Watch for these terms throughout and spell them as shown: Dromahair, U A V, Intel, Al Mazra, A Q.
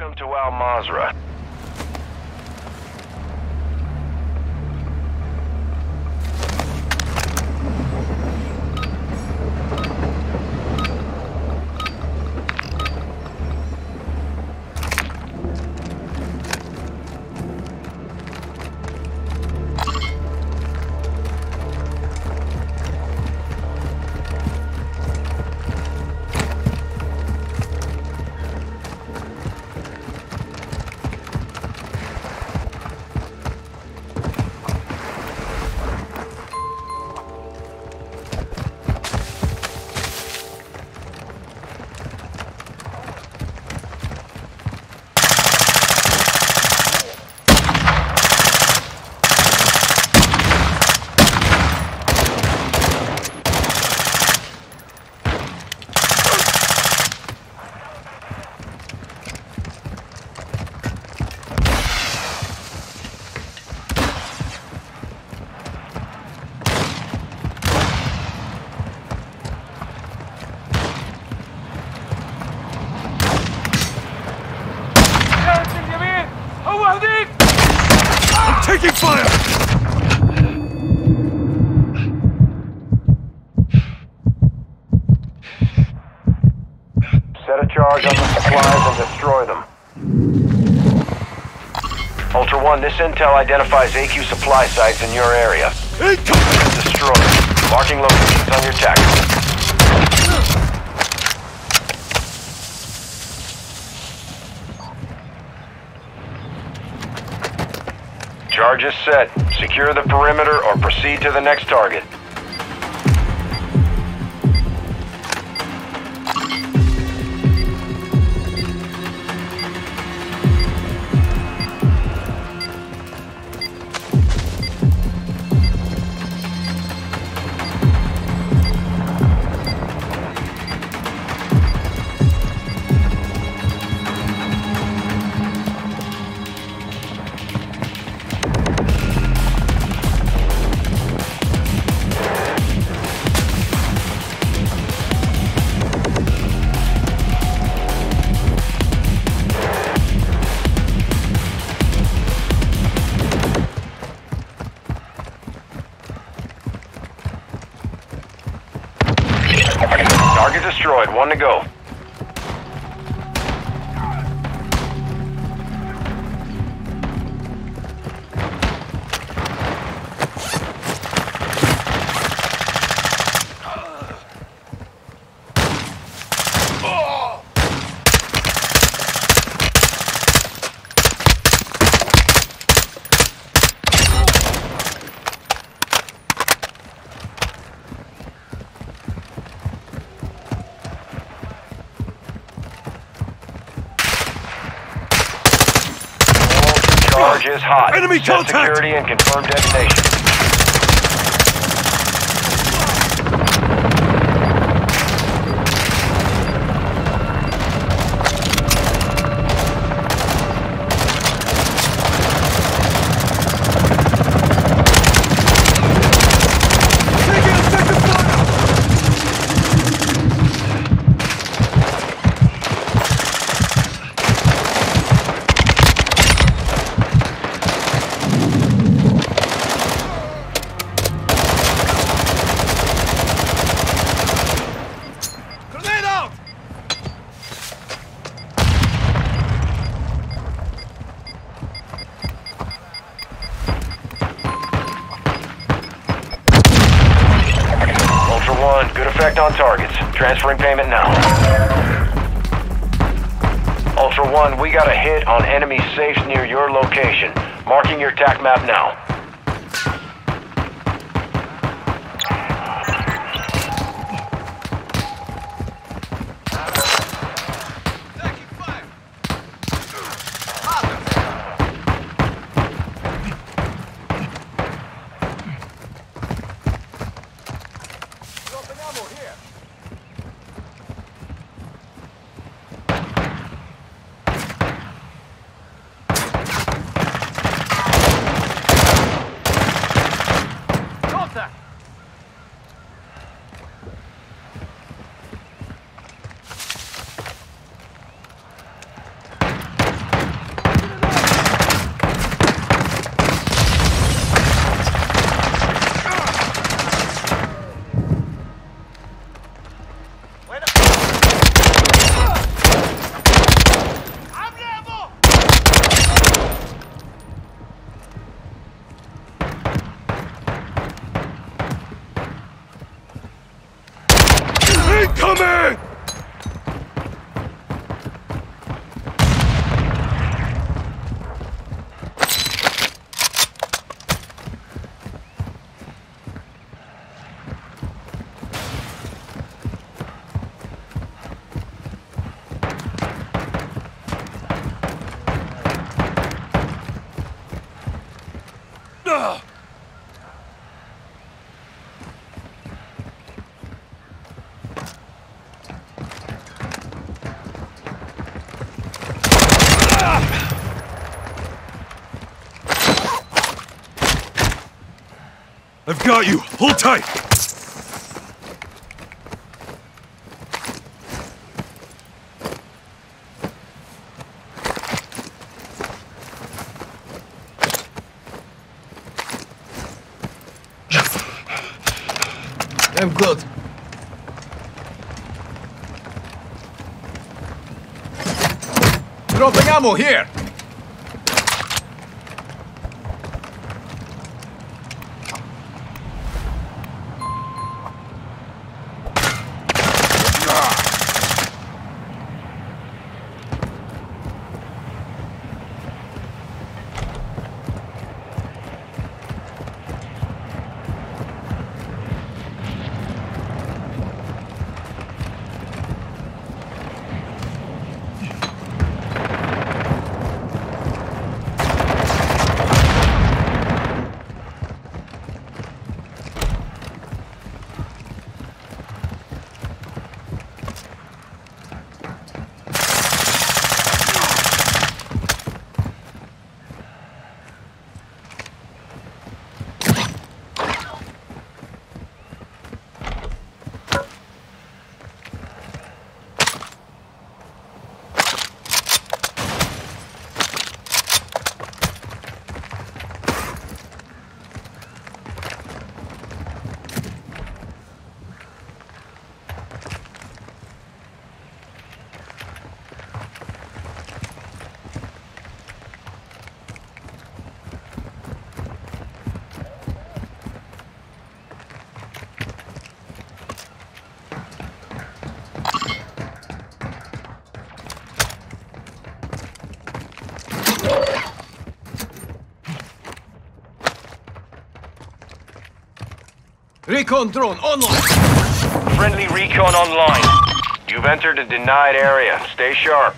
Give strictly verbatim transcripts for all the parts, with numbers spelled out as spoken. Welcome to Al Mazra. Taking fire! Set a charge on the supplies and destroy them. Ultra One, this intel identifies A Q supply sites in your area. Destroy them. Marking locations on your tactical. Charge is set. Secure the perimeter or proceed to the next target. Target destroyed, one to go. Is hot. Enemy contact! Set security and confirm detonation. On targets. Transferring payment now. Ultra One, we got a hit on enemy safes near your location. Marking your attack map now. I've got you! Hold tight! I'm close. Dropping ammo here! Recon drone online! Friendly recon online. You've entered a denied area. Stay sharp.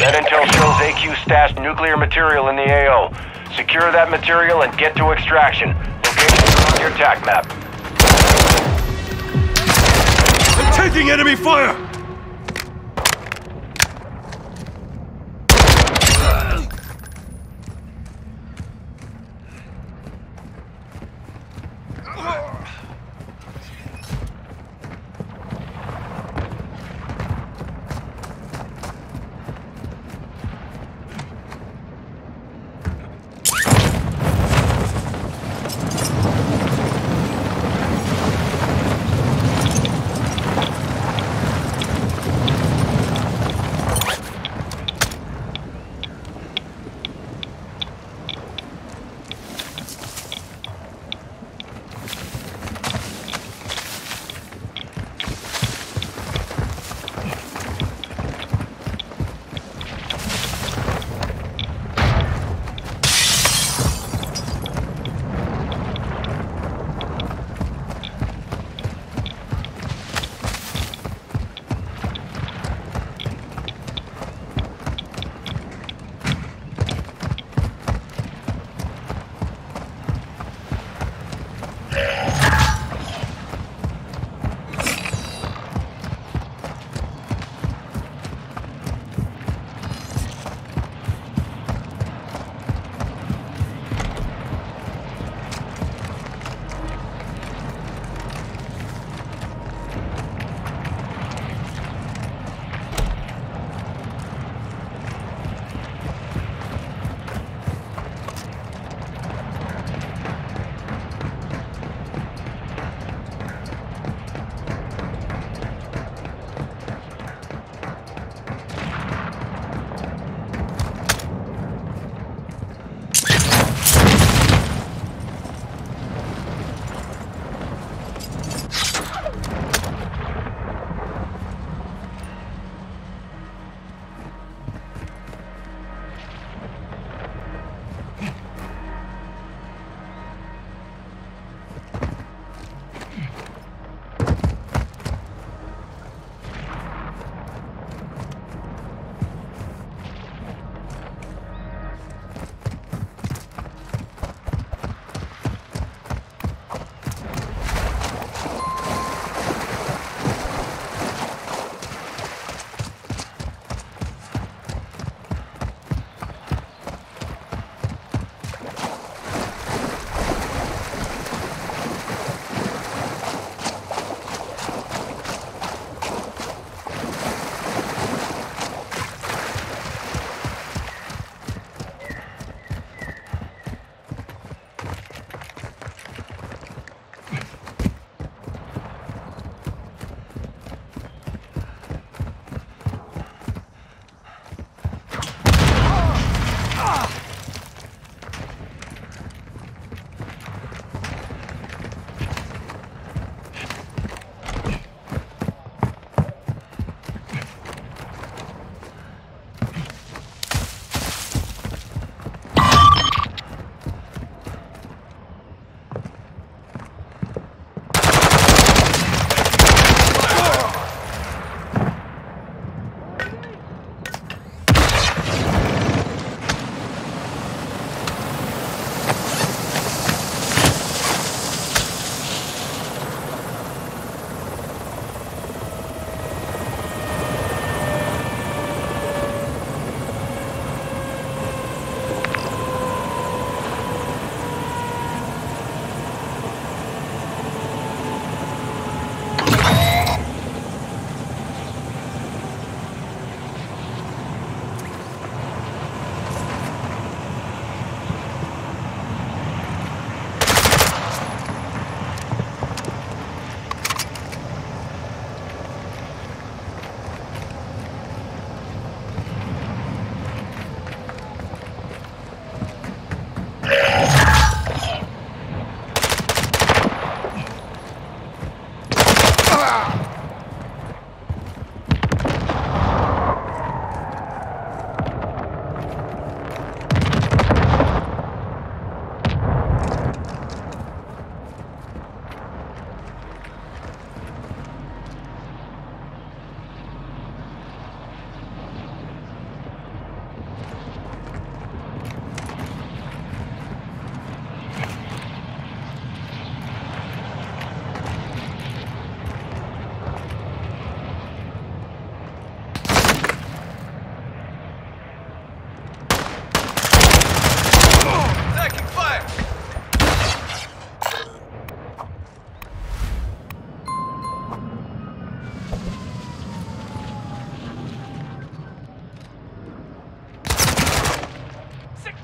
That intel shows A Q stashed nuclear material in the A O. Secure that material and get to extraction. Location is on your attack map. I'm taking enemy fire! Uh.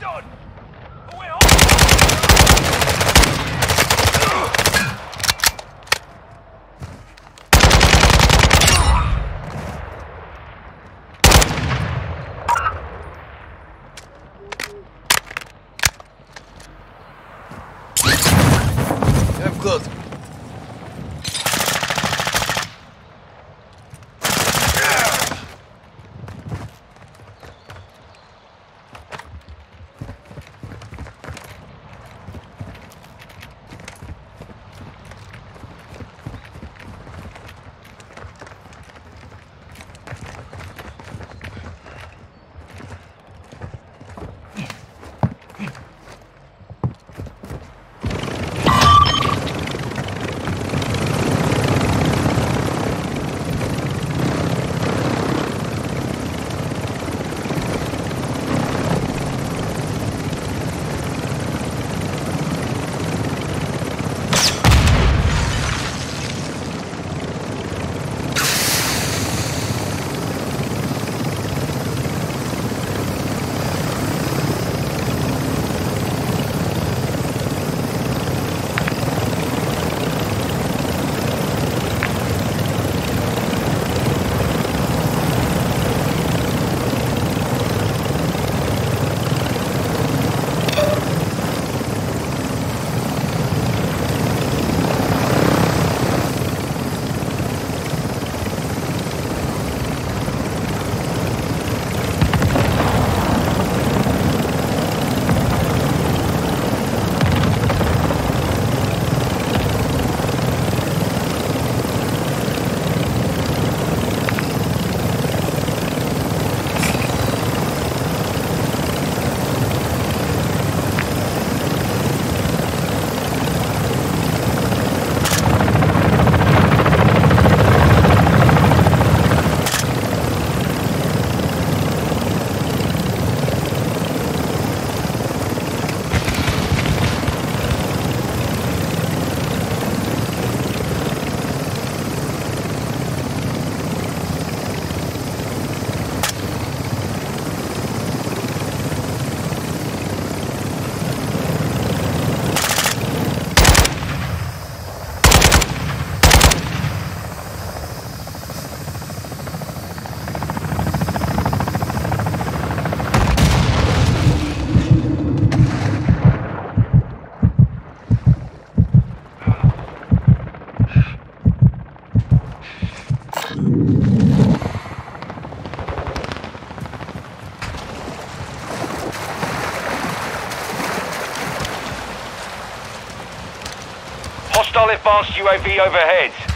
done! We're on! Get close. Hostile advanced U A V overhead.